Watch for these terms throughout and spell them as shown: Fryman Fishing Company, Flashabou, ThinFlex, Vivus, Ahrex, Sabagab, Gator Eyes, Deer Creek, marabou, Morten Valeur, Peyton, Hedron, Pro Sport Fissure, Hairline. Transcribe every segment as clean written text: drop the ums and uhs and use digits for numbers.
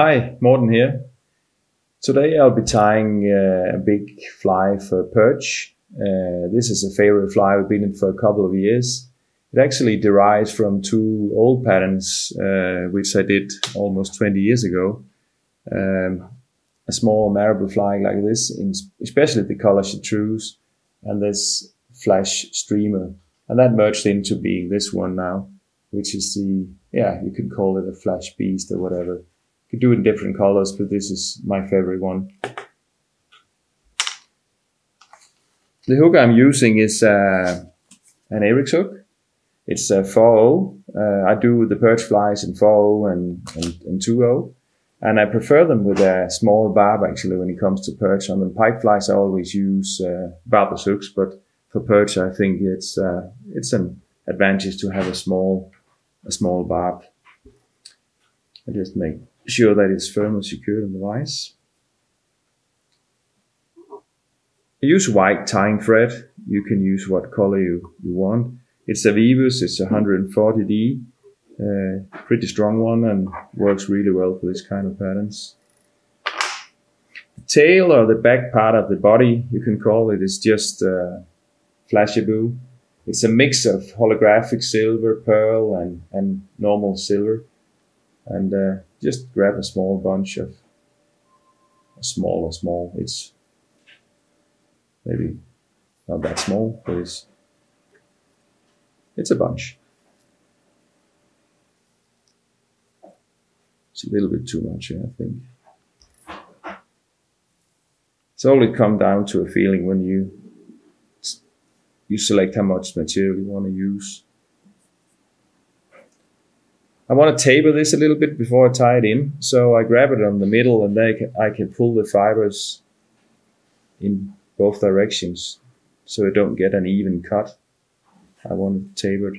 Hi, Morten here. Today I'll be tying a big fly for perch. This is a favorite fly. We've been in for a couple of years. It actually derives from two old patterns, which I did almost 20 years ago. A small marabou flying like this, especially the color chartreuse, and this flash streamer. And that merged into being this one now, which is the, yeah, you could call it a flash beast or whatever. You could do it in different colors, but this is my favorite one. The hook I'm using is an Ahrex hook. It's a 4/0. I do the perch flies in 4/0 and 2/0. And I prefer them with a small barb, actually, when it comes to perch. On the pike flies, I always use barbless hooks, but for perch, I think it's an advantage to have a small barb. I just make sure that it's firmly secured in the vise. I use white tying thread. You can use what color you want. It's a Vivus. It's 140D. Pretty strong one and works really well for this kind of patterns. The tail, or the back part of the body, you can call it, is just Flashabou. It's a mix of holographic silver, pearl and normal silver. And just grab a small bunch of, small, it's maybe not that small, but it's a bunch. It's a little bit too much, I think. It's only come down to a feeling when you select how much material you want to use. I want to taper this a little bit before I tie it in, so I grab it on the middle and then I can pull the fibers in both directions so I don't get an even cut. I want to taper it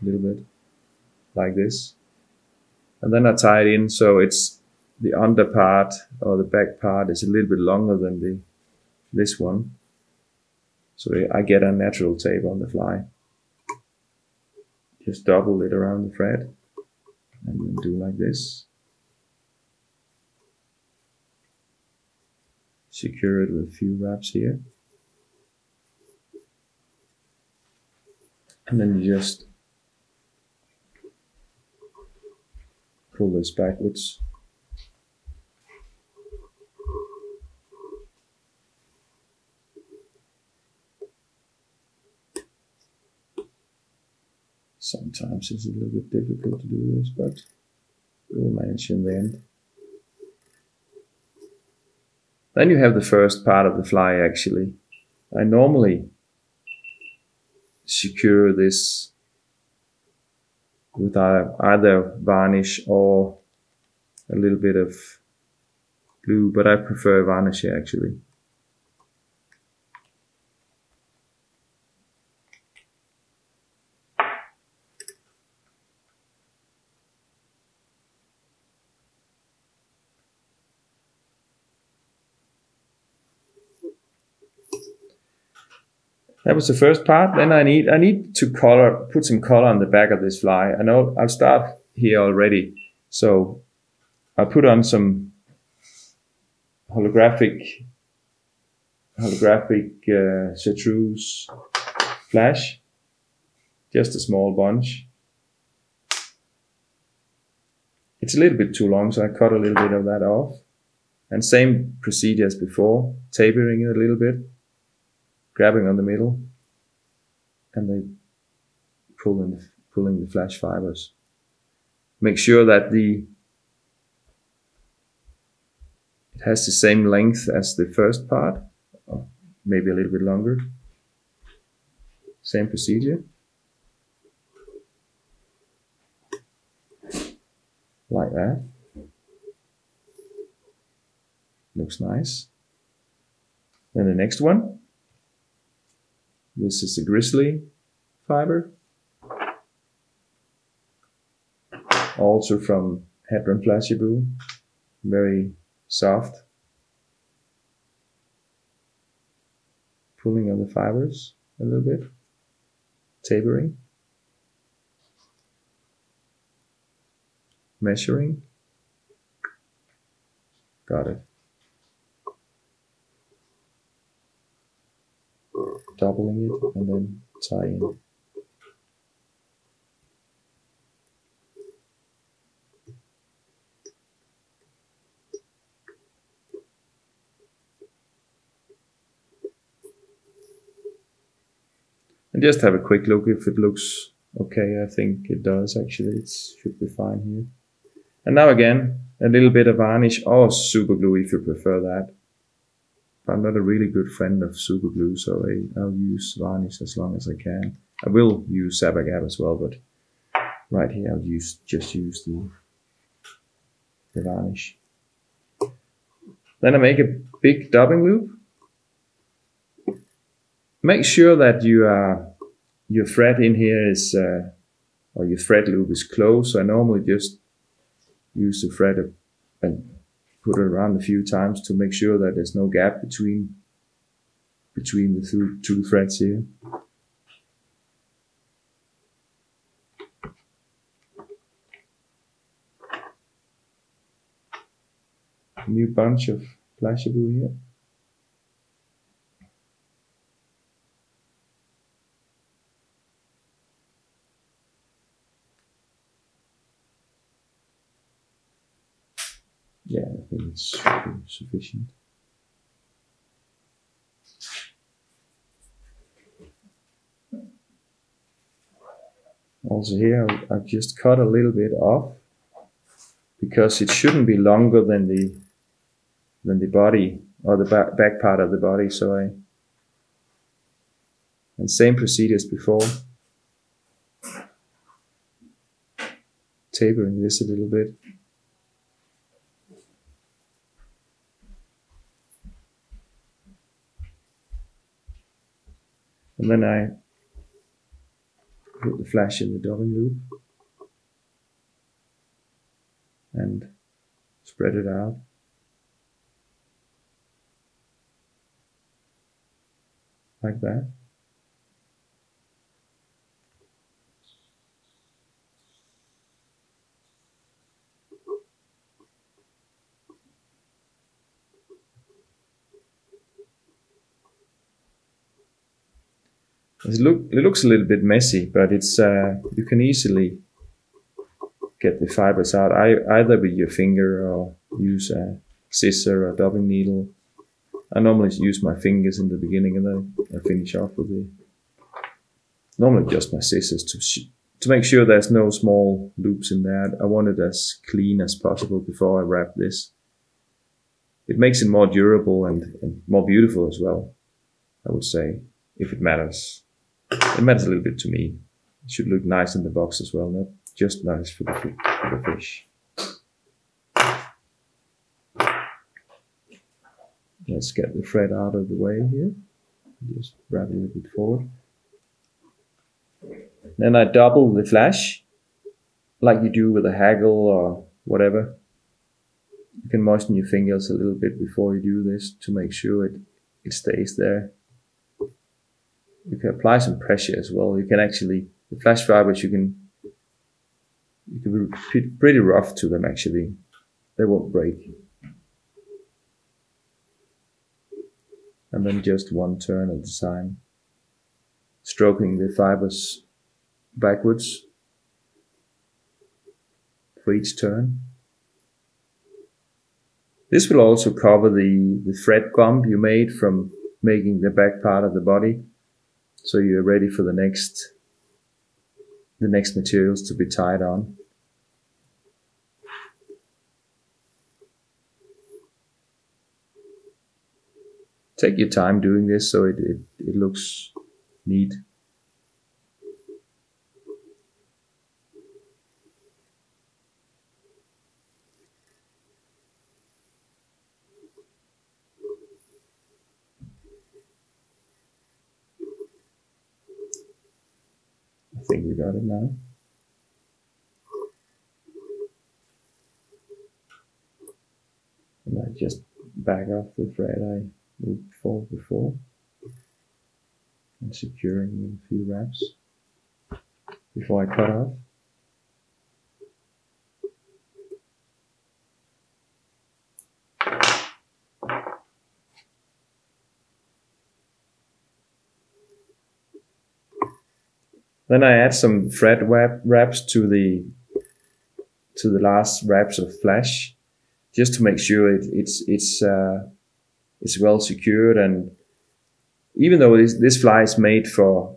a little bit like this. And then I tie it in, so it's the under part, or the back part, is a little bit longer than this one. So I get a natural taper on the fly. Just double it around the thread and then do like this. Secure it with a few wraps here. And then you just pull this backwards. Sometimes it's a little bit difficult to do this, but we'll manage in the end. Then you have the first part of the fly, actually. I normally secure this with either varnish or a little bit of glue, but I prefer varnish here, actually. That was the first part. Then I need to put some color on the back of this fly. I know I'll start here already. So I put on some holographic chartreuse flash, just a small bunch. It's a little bit too long, so I cut a little bit of that off. And same procedure as before, tapering it a little bit. Grabbing on the middle, and then pulling the flash fibers. Make sure that it has the same length as the first part, or maybe a little bit longer. Same procedure, like that. Looks nice. Then the next one. This is a grizzly fiber, also from Hedron Flashabou, very soft. Pulling on the fibers a little bit, tapering, measuring, Got it. Doubling it and then tie in. And just have a quick look if it looks okay. I think it does actually. It should be fine here. And now again, a little bit of varnish or super glue if you prefer that. I'm not a really good friend of super glue, so I'll use varnish as long as I can. I will use Sabagab as well, but right here I'll just use the varnish. Then I make a big dubbing loop. Make sure that your thread in here is or your thread loop is closed. So I normally just use the thread and put it around a few times to make sure that there's no gap between the two threads here. A new bunch of Flashabou here. Yeah, I think it's sufficient. Also here, I've just cut a little bit off because it shouldn't be longer than the body or the back part of the body. So and same procedure as before, tapering this a little bit. And then I put the flash in the dubbing loop and spread it out. Like that. It looks a little bit messy, but it's you can easily get the fibers out either with your finger or use a scissor or a dubbing needle. I normally use my fingers in the beginning and then I finish off with normally just my scissors to make sure there's no small loops in there. I want it as clean as possible before I wrap this. It makes it more durable and more beautiful as well, I would say, if it matters. It matters a little bit to me. It should look nice in the box as well, not just nice for the fish. Let's get the thread out of the way here. Just wrap it a little bit forward. Then I double the flash, like you do with a haggle or whatever. You can moisten your fingers a little bit before you do this to make sure it stays there. You can apply some pressure as well. You can actually, the flash fibers, you can be pretty rough to them actually. They won't break. And then just one turn at a time, stroking the fibers backwards for each turn. This will also cover the thread bump you made from making the back part of the body. So you're ready for the next materials to be tied on. Take your time doing this so it looks neat. I think we got it now. And I just back off the thread I moved forward before and securing with a few wraps before I cut off. Then I add some thread wraps to the last wraps of flash, just to make sure it's well secured. And even though this fly is made for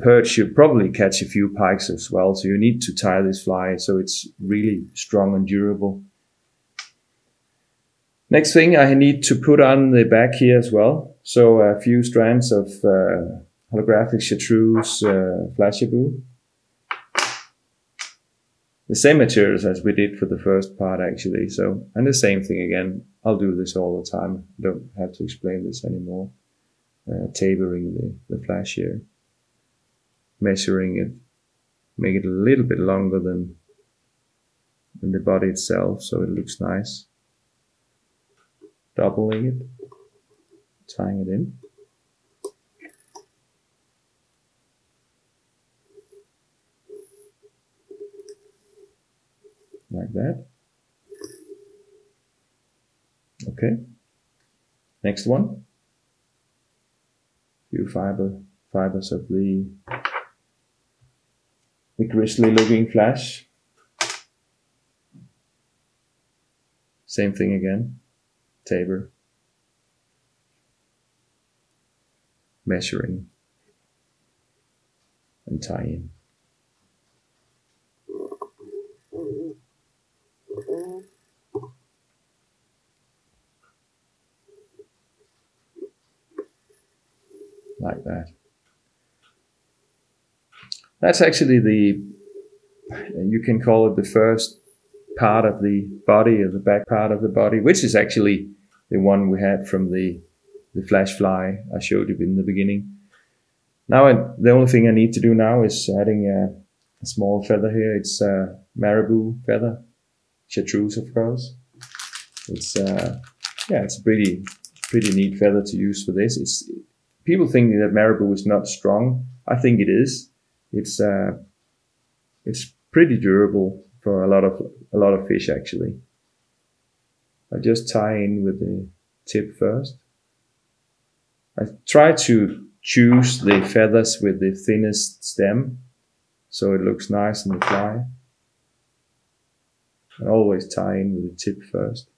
perch, you'll probably catch a few pikes as well. So you need to tie this fly so it's really strong and durable. Next thing, I need to put on the back here as well. So a few strands of holographic chartreuse Flashabou. The same materials as we did for the first part, actually. So, and the same thing again. I'll do this all the time. I don't have to explain this anymore. Tapering the flash here. Measuring it. Make it a little bit longer than the body itself, so it looks nice. Doubling it. Tying it in. Like that. Okay. Next one. Few fibers of the grizzly looking flash. Same thing again. Taper. Measuring. And tie in. Like that. That's actually you can call it the first part of the body, or the back part of the body, which is actually the one we had from the flash fly I showed you in the beginning. Now the only thing I need to do now is adding a small feather here. It's a marabou feather, chartreuse of course. It's yeah, it's a pretty neat feather to use for this. People think that marabou is not strong. I think it is. It's pretty durable for a lot of fish actually. I just tie in with the tip first. I try to choose the feathers with the thinnest stem, so it looks nice on the fly. I always tie in with the tip first,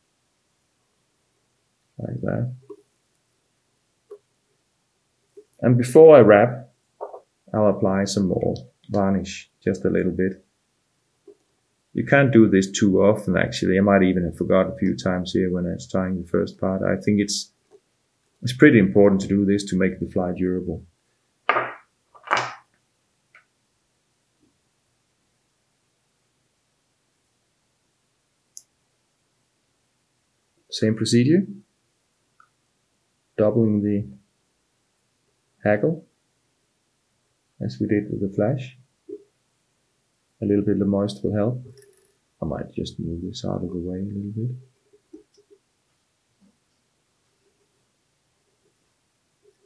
like that. And before I wrap, I'll apply some more varnish, just a little bit. You can't do this too often, actually. I might even have forgot a few times here when I was tying the first part. I think it's pretty important to do this to make the fly durable. Same procedure. Doubling the hackle, as we did with the flash. A little bit of moist will help. I might just move this out of the way a little bit.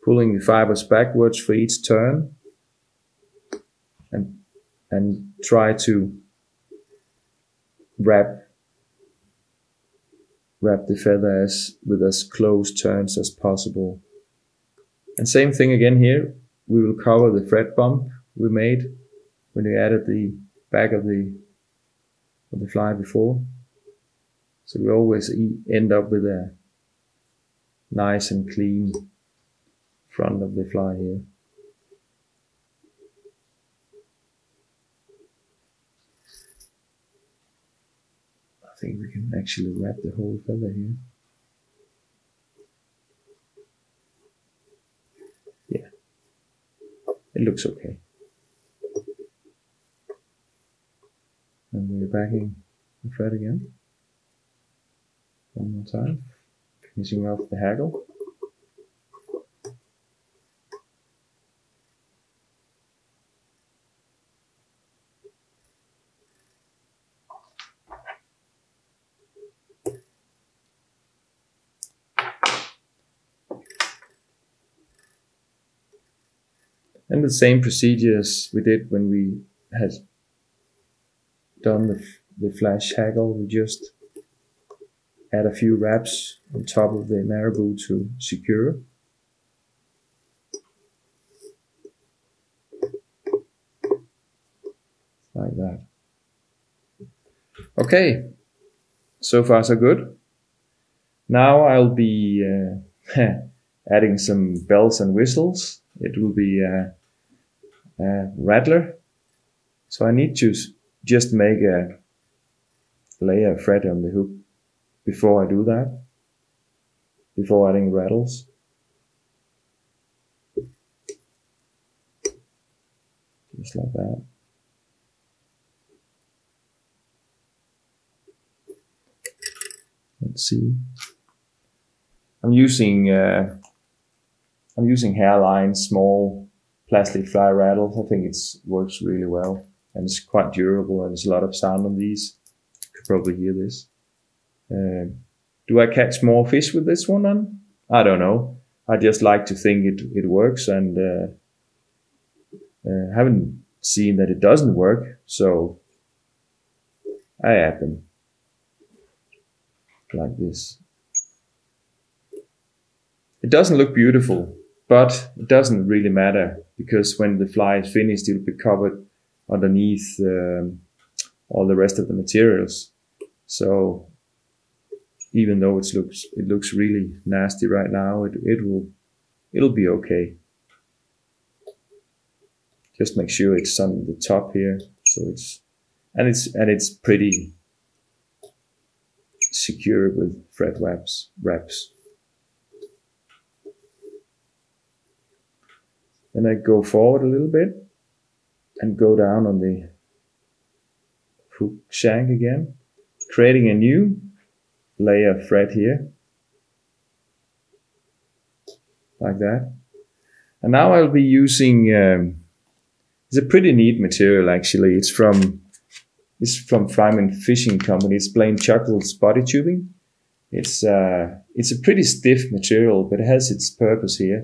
Pulling the fibers backwards for each turn, and try to wrap the feather with as close turns as possible. And same thing again here. We will cover the thread bump we made when we added the back of the fly before. So we always end up with a nice and clean front of the fly here. I think we can actually wrap the whole feather here. It looks okay. And we're backing the thread again. One more time. Finishing off the hackle. And the same procedures we did when we had done the flash hackle. We just add a few wraps on top of the marabou to secure. Okay, so far so good. Now I'll be adding some bells and whistles. It will be a rattler. So I need to just make a layer of thread on the hook before I do that, before adding rattles. Just like that. Let's see. I'm using Hairline small plastic fly rattles. I think works really well, and it's quite durable, and there's a lot of sound on these. You could probably hear this. Do I catch more fish with this one then? I don't know. I just like to think it works, and haven't seen that it doesn't work, so I add them like this. It doesn't look beautiful, but it doesn't really matter, because when the fly is finished, it'll be covered underneath all the rest of the materials. So even though it looks really nasty right now, it'll be okay. Just make sure it's on the top here, so it's pretty secure with thread wraps. Then I go forward a little bit and go down on the hook shank again, creating a new layer of thread here, like that. And now I'll be using. It's a pretty neat material, actually. It's from Fryman Fishing Company. It's Blane Chocklett's body tubing. It's a pretty stiff material, but it has its purpose here.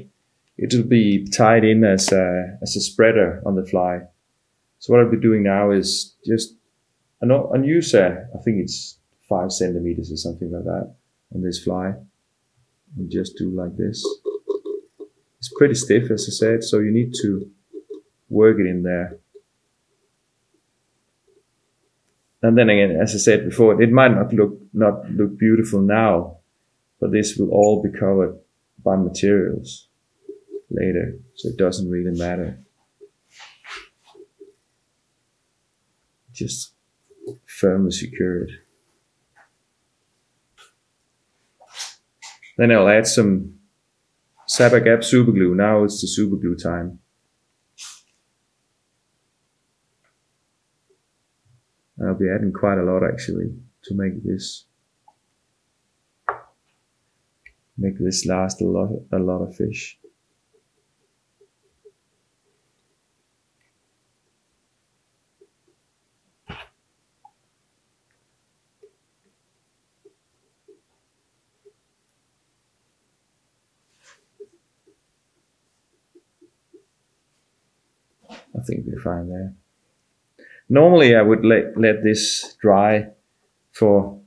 It'll be tied in as a spreader on the fly. So what I'll be doing now is just I think it's 5 centimeters or something like that on this fly, and just do like this. It's pretty stiff, as I said, so you need to work it in there. And then again, as I said before, it might not look beautiful now, but this will all be covered by materials later, so it doesn't really matter. Just firmly secure it. Then I'll add some Sabagab superglue. Now it's the superglue time. I'll be adding quite a lot, actually, to make this last a lot of fish. I think we're fine there. Normally I would let this dry for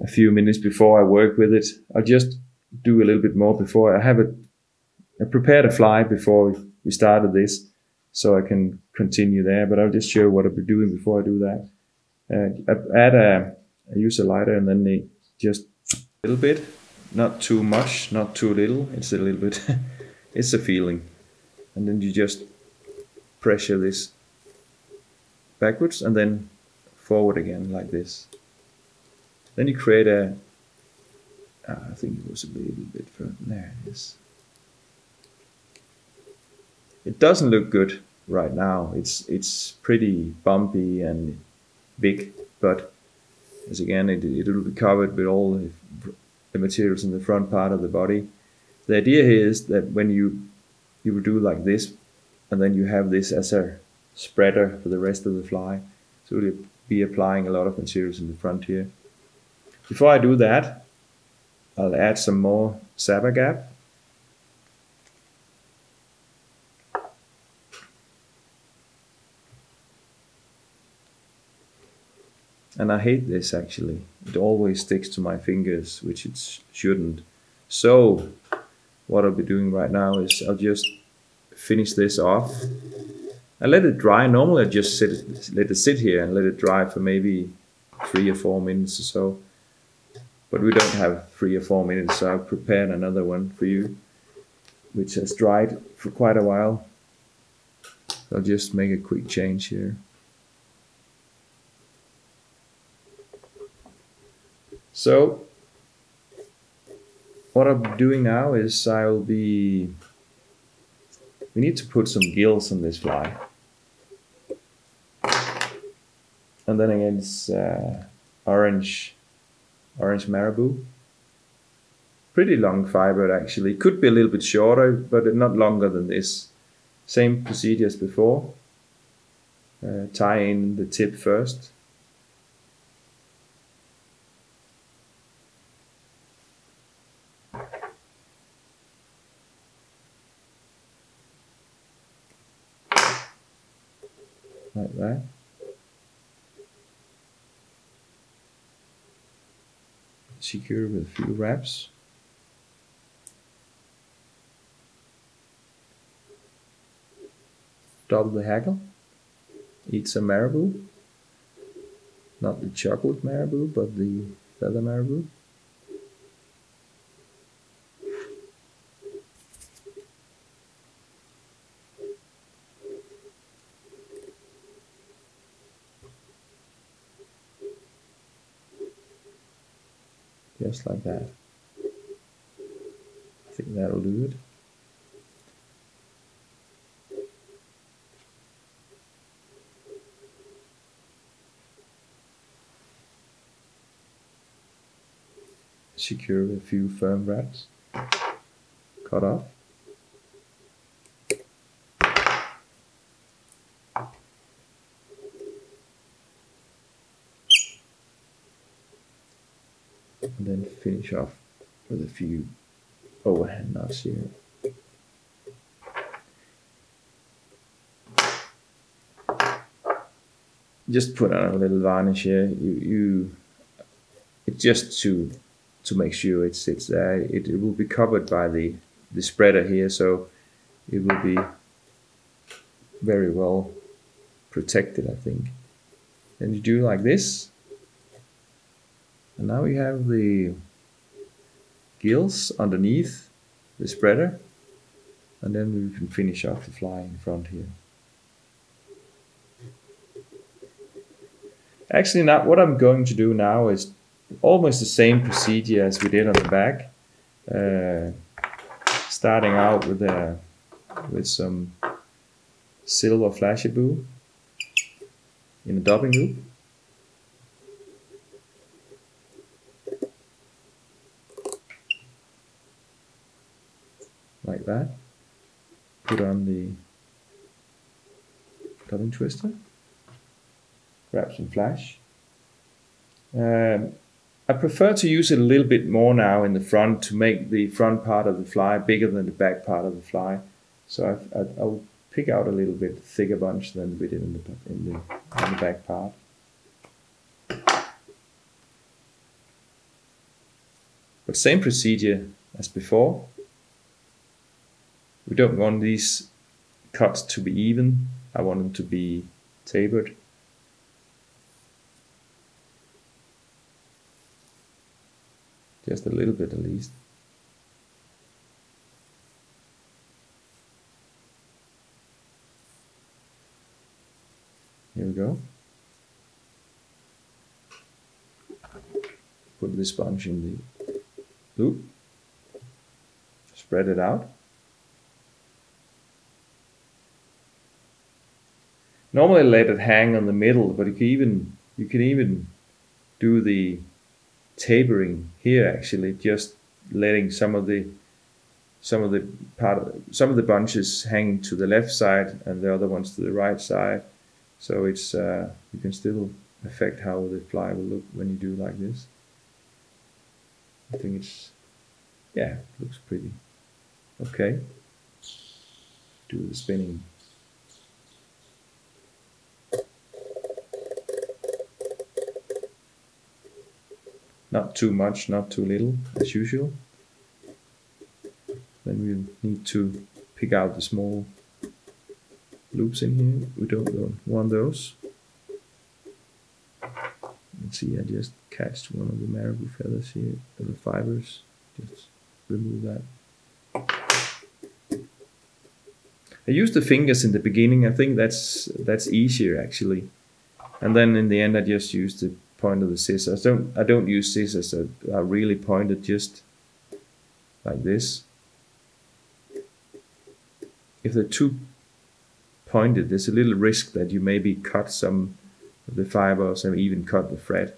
a few minutes before I work with it. I'll just do a little bit more before. I prepared a fly before we started this, so I can continue there, but I'll just show what I'll be doing before I do that. I use a lighter, and then just a little bit, not too much, not too little, it's a little bit. It's a feeling. And then you just pressure this backwards and then forward again, like this. Then you create I think it was a little bit further. There it is. It doesn't look good right now. It's pretty bumpy and big, but as again, it'll be covered with all the materials in the front part of the body. The idea here is that when you would do like this, and then you have this as a spreader for the rest of the fly, so we'll be applying a lot of materials in the front here. Before I do that, I'll add some more Sabagab. And I hate this, actually. It always sticks to my fingers, which it shouldn't. So what I'll be doing right now is I'll just finish this off. I let it dry. Normally I just let it sit here and let it dry for maybe 3 or 4 minutes or so. But we don't have 3 or 4 minutes, so I've prepared another one for you, which has dried for quite a while. I'll just make a quick change here. So what I'm doing now is we need to put some gills on this fly. And then again, it's orange marabou. Pretty long fiber actually. Could be a little bit shorter, but not longer than this. Same procedure as before. Tie in the tip first. Like that. Secure with a few wraps. Double the hackle. Eat some marabou. Not the chocolate marabou, but the feather marabou. Just like that. I think that'll do it. Secure with a few firm wraps. Cut off. And then finish off with a few overhand knots here. Just put on a little varnish here. It's just to make sure it's there. It will be covered by the spreader here, so it will be very well protected, I think. And you do like this. And now we have the gills underneath the spreader, and then we can finish off the fly in front here. Actually, now what I'm going to do now is almost the same procedure as we did on the back, starting out with some silver Flashabou in a dobbing loop. Like that. Put on the dobbing twister. Grab some flash. I prefer to use it a little bit more now in the front to make the front part of the fly bigger than the back part of the fly. So I'll pick out a little bit thicker bunch than we did in the back part. But same procedure as before. We don't want these cuts to be even. I want them to be tapered. Just a little bit at least. Here we go. Put the sponge in the loop. Spread it out. Normally let it hang on the middle, but you can even do the tapering here actually, just letting some of the bunches hang to the left side and the other ones to the right side. So it's you can still affect how the fly will look when you do like this. I think it looks pretty. Okay. Do the spinning. Not too much, not too little, as usual. Then we need to pick out the small loops in here. We don't want those. can see I just cast one of the marabou feathers here, the fibers, just remove that. I used the fingers in the beginning, I think that's easier actually. And then in the end I just used the point of the scissors. I don't use scissors that are really pointed, just like this. If they're too pointed, there's a little risk that you maybe cut some of the fibers or even cut the thread.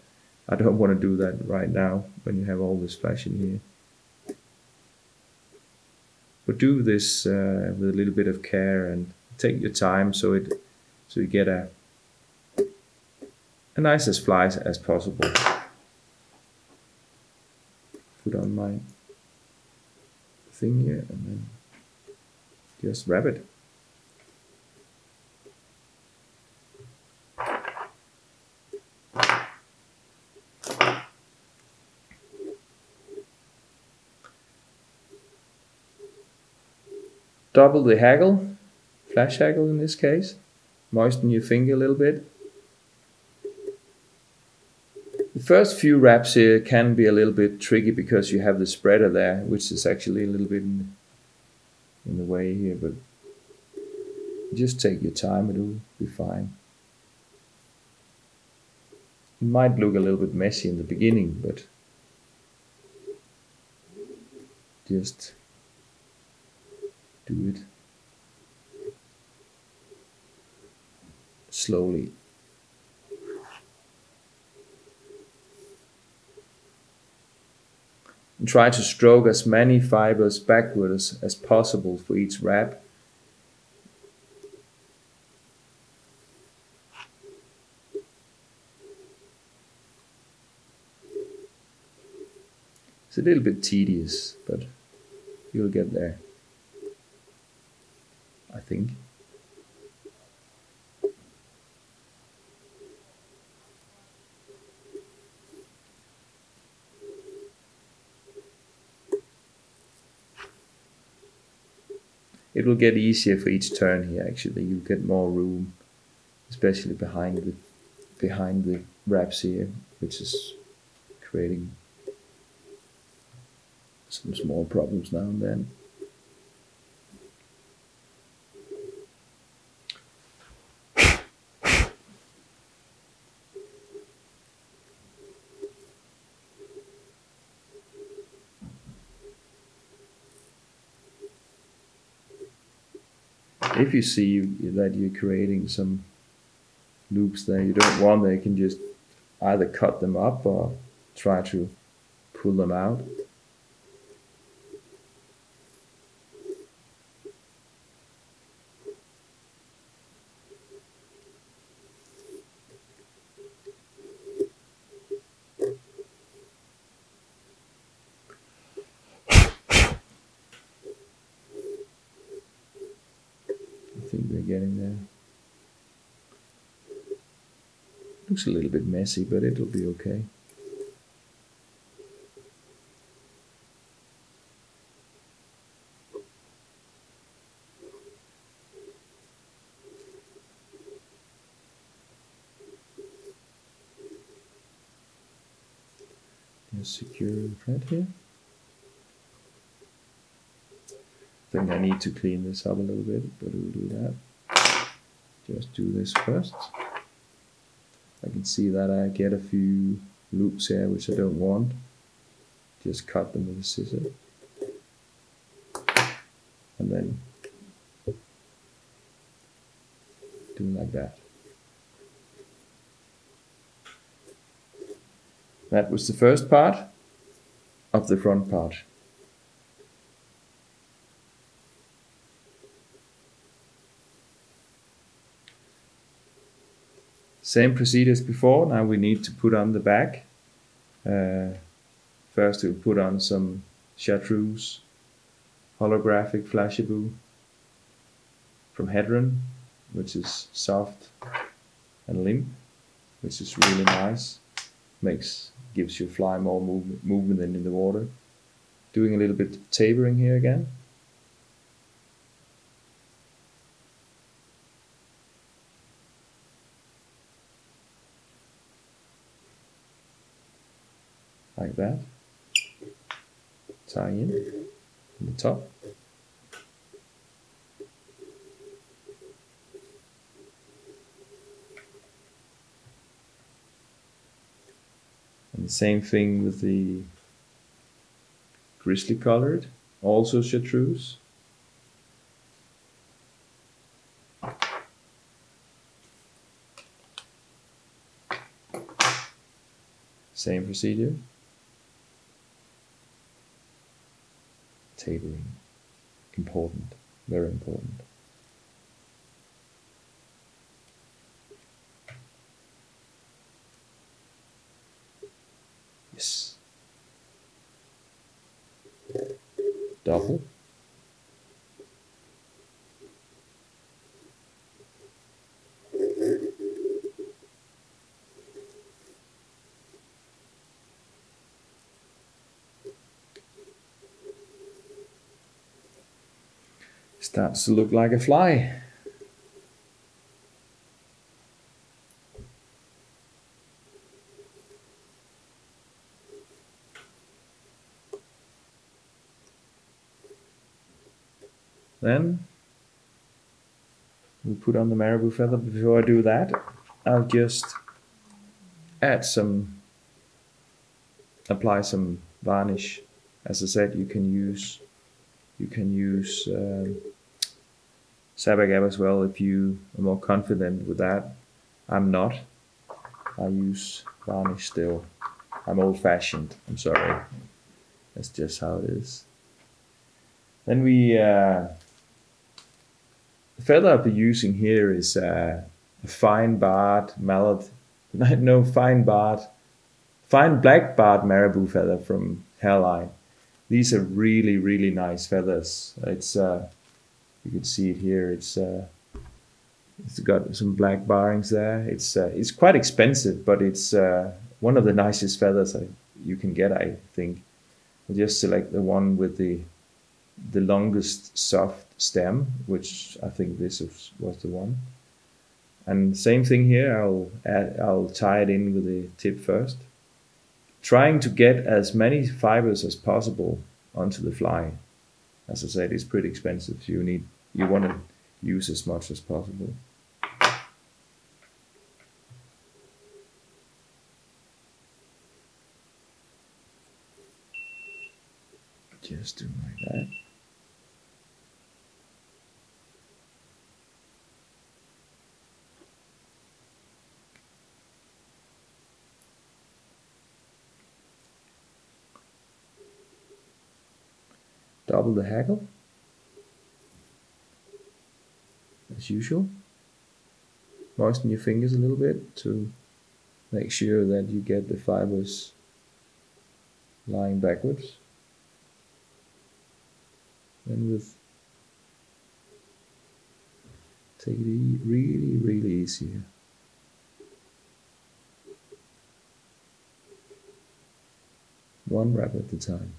I don't want to do that right now when you have all this flash in here. But do this with a little bit of care and take your time, so you get a nice as fly as possible. Put on my thing here and then just wrap it. Double the haggle, flash haggle in this case. Moisten your finger a little bit. The first few wraps here can be a little bit tricky because you have the spreader there, which is actually a little bit in the way here, but just take your time, it'll be fine. It might look a little bit messy in the beginning, but just do it slowly. And try to stroke as many fibers backwards as possible for each wrap. It's a little bit tedious, but you'll get there, I think. It will get easier for each turn here actually. You get more room, especially behind the wraps here, which is creating some small problems now and then. If you see that you're creating some loops there you don't want, there you can just either cut them up or try to pull them out. Looks a little bit messy, but it'll be okay. Just secure the thread here. I think I need to clean this up a little bit, but we'll do that. Just do this first. I can see that I get a few loops here which I don't want. Just cut them with a scissor. And then do it like that. That was the first part of the front part. Same procedure as before. Now we need to put on the back. First we'll put on some chartreuse holographic Flashabou from Hedron, which is soft and limp, which is really nice. Gives your fly more movement than in the water. Doing a little bit of tapering here again. like that, tie in the top, and the same thing with the grizzly colored, also chartreuse. Same procedure. Tailoring. Important. Very important. Yes. Double. Starts to look like a fly. Then we'll put on the marabou feather. Before I do that, I'll just apply some varnish. As I said, you can use Sabagab as well if you are more confident with that. I'm not. I use varnish still. I'm old-fashioned. I'm sorry. That's just how it is. Then we the feather I'll be using here is a fine barred mallet. No, fine black barred marabou feather from Hairline. These are really, really nice feathers. It's you can see it here. It's got some black barrings there. It's quite expensive, but it's one of the nicest feathers you can get, I think. I'll just select the one with the longest soft stem, which I think this was the one. And same thing here. I'll tie it in with the tip first, trying to get as many fibers as possible onto the fly. As I said, it's pretty expensive. You want to use as much as possible. Just do like that. Double the hackle, as usual. Moisten your fingers a little bit to make sure that you get the fibers lying backwards. And take it really, really easy here. One wrap at a time.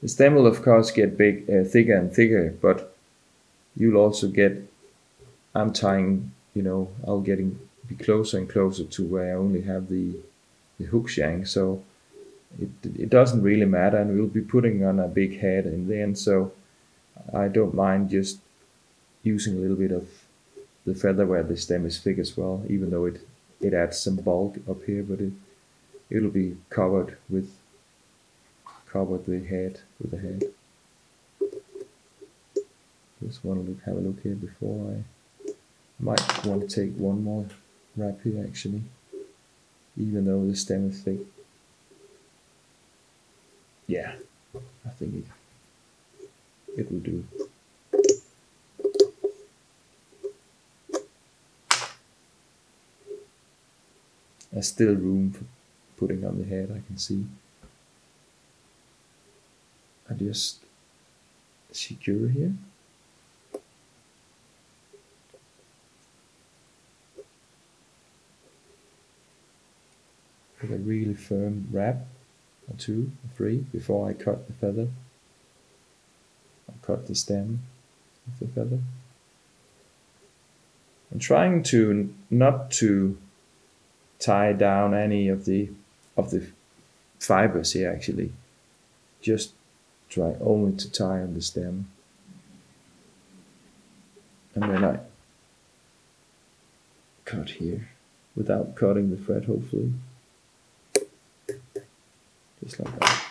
The stem will of course get thicker and thicker, but you'll also get, I'm tying, you know, I'll be closer and closer to where I only have the hook shank, so it doesn't really matter, and we'll be putting on a big head in the end, so I don't mind just using a little bit of the feather where the stem is thick as well, even though it adds some bulk up here, but it'll be covered with the head. Just want to have a look here before I might want to take one more wrap here actually, even though the stem is thick. Yeah, I think it will do. There's still room for putting on the head, I can see. I just secure here. Put a really firm wrap, or two, or three, before I cut the feather. I cut the stem of the feather. I'm trying to not to tie down any of the fibers here, actually. Just try only to tie on the stem. And then I cut here without cutting the thread, hopefully. Just like that.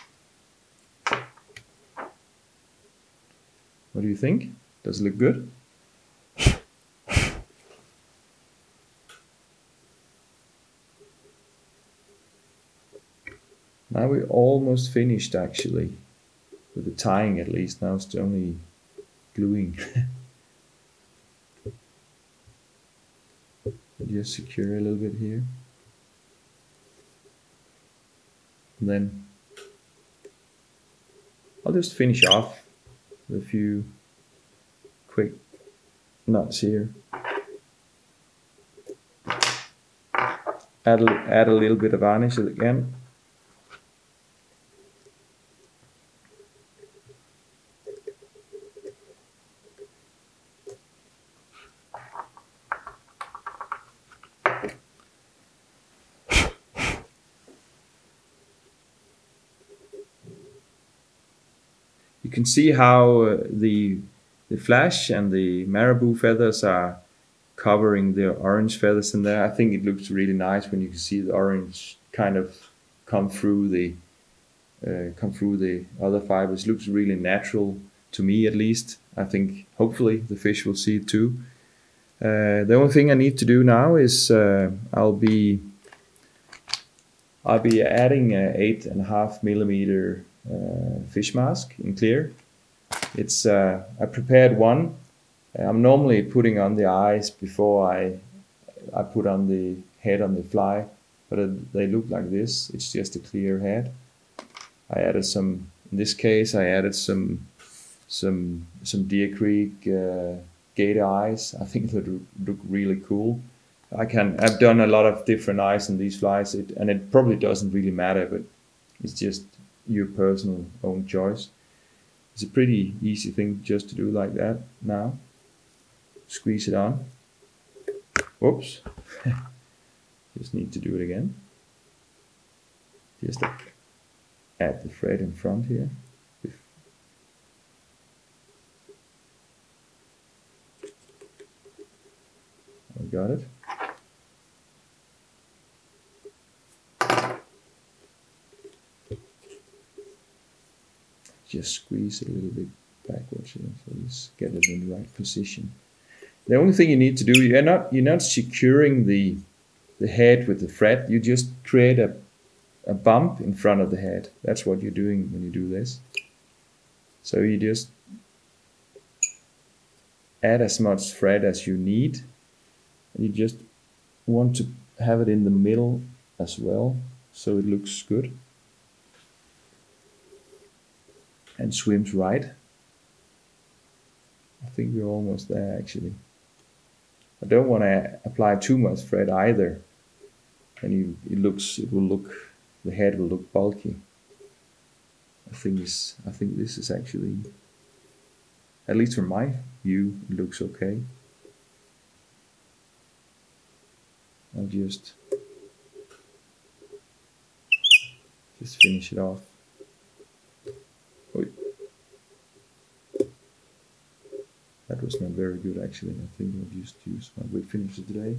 What do you think? Does it look good? Now we're almost finished, actually, with the tying at least. Now it's only gluing. Just secure a little bit here. And then I'll just finish off with a few quick knots here. Add a little bit of varnish again. You can see how the flash and the marabou feathers are covering the orange feathers in there. I think it looks really nice when you can see the orange kind of come through the other fibers. Looks really natural to me, at least. I think hopefully the fish will see it too. The only thing I need to do now is I'll be adding an 8.5 millimeter. Fish mask in clear. It's I prepared one. I'm normally putting on the eyes before I put on the head on the fly, but they look like this. It's just a clear head. I added some. In this case, I added some Deer Creek Gator Eyes. I think that look really cool. I've done a lot of different eyes in these flies, and it probably doesn't really matter, but it's just your personal own choice. It's a pretty easy thing just to do like that now. Squeeze it on. Whoops. Just need to do it again. Just add the thread in front here. I got it. Just squeeze a little bit backwards here, so just get it in the right position. The only thing you need to do, you're not securing the head with the thread. You just create a bump in front of the head. That's what you're doing when you do this. So you just add as much thread as you need. And you just want to have it in the middle as well, so it looks good and swims right. I think we're almost there, actually. I don't want to apply too much thread either, and the head will look bulky. I think this is actually, at least from my view, it looks okay. I'll just finish it off. That was not very good, actually. I think I'll just use my wet finisher today.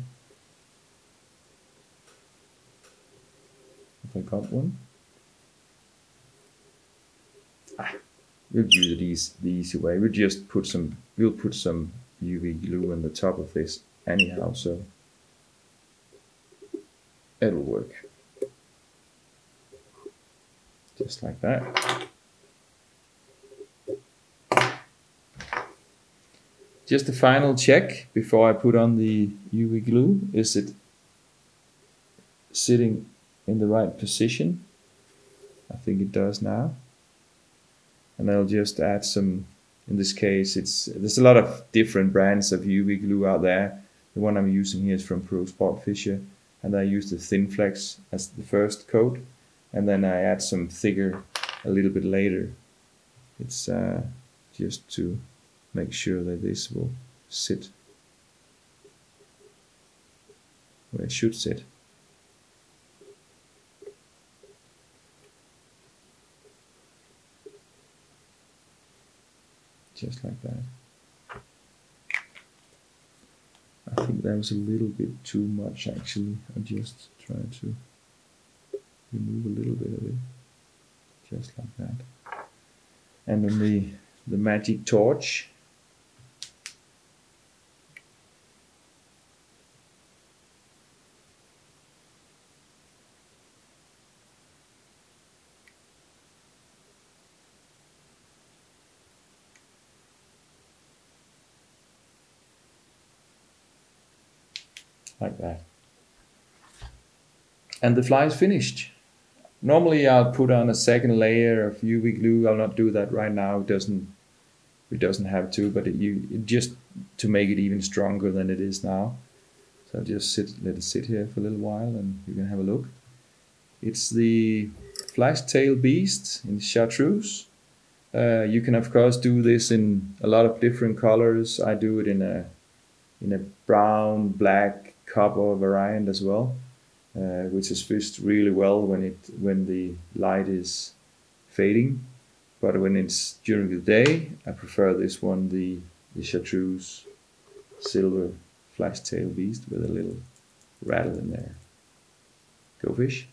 If I got one. We'll do the easy way. We'll put some UV glue on the top of this anyhow, so it'll work. Just like that. Just a final check before I put on the UV glue. Is it sitting in the right position? I think it does now. And I'll just add some, in this case, there's a lot of different brands of UV glue out there. The one I'm using here is from Pro Sport Fissure, and I use the ThinFlex as the first coat, and then I add some thicker a little bit later. It's just to make sure that this will sit where it should sit. Just like that. I think that was a little bit too much actually. I just tried to remove a little bit of it. Just like that. And then the magic torch. Like that. And the fly is finished. Normally I'll put on a second layer of UV glue. I'll not do that right now. It doesn't have to, but it just to make it even stronger than it is now. So I'll just let it sit here for a little while and you can have a look. It's the flash tail beast in chartreuse. You can of course do this in a lot of different colors. I do it in a brown, black, copper variant as well, which is fished really well when the light is fading. But when it's during the day, I prefer this one, the chartreuse silver flash tail beast with a little rattle in there. Go fish.